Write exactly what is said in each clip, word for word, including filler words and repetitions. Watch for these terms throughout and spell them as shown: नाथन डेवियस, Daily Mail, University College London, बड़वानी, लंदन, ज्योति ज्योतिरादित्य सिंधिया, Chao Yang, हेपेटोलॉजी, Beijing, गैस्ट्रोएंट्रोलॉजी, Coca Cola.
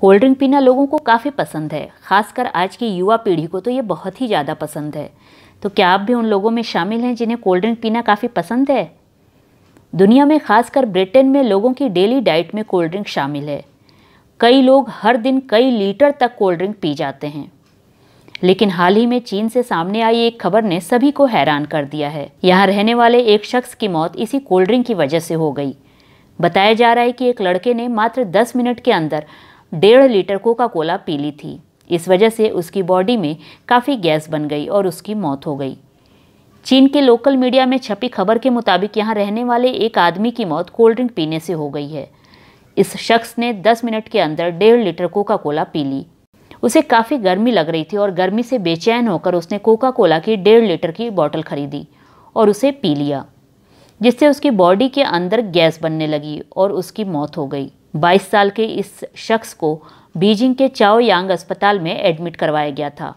Cold drink पीना लोगों को काफ़ी पसंद है, खासकर आज की युवा पीढ़ी को तो ये बहुत ही ज़्यादा पसंद है। तो क्या आप भी उन लोगों में शामिल हैं जिन्हें कोल्ड ड्रिंक पीना काफ़ी पसंद है? दुनिया में खासकर ब्रिटेन में लोगों की डेली डाइट में कोल्ड ड्रिंक शामिल है। कई लोग हर दिन कई लीटर तक कोल्ड ड्रिंक पी जाते हैं। लेकिन हाल ही में चीन से सामने आई एक खबर ने सभी को हैरान कर दिया है। यहाँ रहने वाले एक शख्स की मौत इसी कोल्ड ड्रिंक की वजह से हो गई। बताया जा रहा है कि एक लड़के ने मात्र दस मिनट के अंदर डेढ़ लीटर कोका कोला पी ली थी। इस वजह से उसकी बॉडी में काफ़ी गैस बन गई और उसकी मौत हो गई। चीन के लोकल मीडिया में छपी खबर के मुताबिक यहाँ रहने वाले एक आदमी की मौत कोल्ड ड्रिंक पीने से हो गई है। इस शख्स ने दस मिनट के अंदर डेढ़ लीटर कोका कोला पी ली। उसे काफ़ी गर्मी लग रही थी और गर्मी से बेचैन होकर उसने कोका कोला की डेढ़ लीटर की बोतल खरीदी और उसे पी लिया, जिससे उसकी बॉडी के अंदर गैस बनने लगी और उसकी मौत हो गई। बाईस साल के इस शख्स को बीजिंग के चाओ यांग अस्पताल में एडमिट करवाया गया था।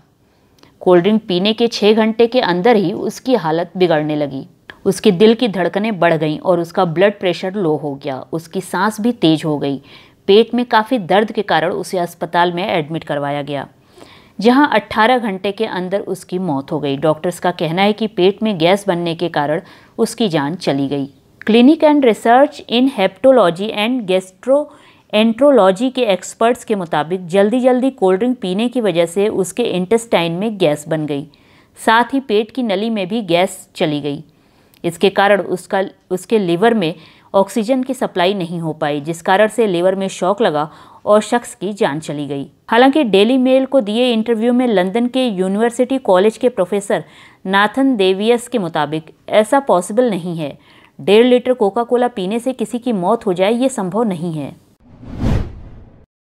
कोल्ड ड्रिंक पीने के छः घंटे के अंदर ही उसकी हालत बिगड़ने लगी। उसके दिल की धड़कनें बढ़ गईं और उसका ब्लड प्रेशर लो हो गया। उसकी सांस भी तेज हो गई। पेट में काफ़ी दर्द के कारण उसे अस्पताल में एडमिट करवाया गया, जहां अट्ठारह घंटे के अंदर उसकी मौत हो गई। डॉक्टर्स का कहना है कि पेट में गैस बनने के कारण उसकी जान चली गई। Clinic and research in हेपेटोलॉजी and गैस्ट्रोएंट्रोलॉजी के एक्सपर्ट्स के मुताबिक जल्दी जल्दी कोल्ड ड्रिंक पीने की वजह से उसके इंटेस्टाइन में गैस बन गई, साथ ही पेट की नली में भी गैस चली गई। इसके कारण उसका उसके लीवर में ऑक्सीजन की सप्लाई नहीं हो पाई, जिस कारण से लीवर में शॉक लगा और शख्स की जान चली गई। हालांकि डेली मेल को दिए इंटरव्यू में लंदन के यूनिवर्सिटी कॉलेज के प्रोफेसर नाथन डेवियस के मुताबिक ऐसा पॉसिबल नहीं है। डेढ़ लीटर कोका कोला पीने से किसी की मौत हो जाए ये संभव नहीं है।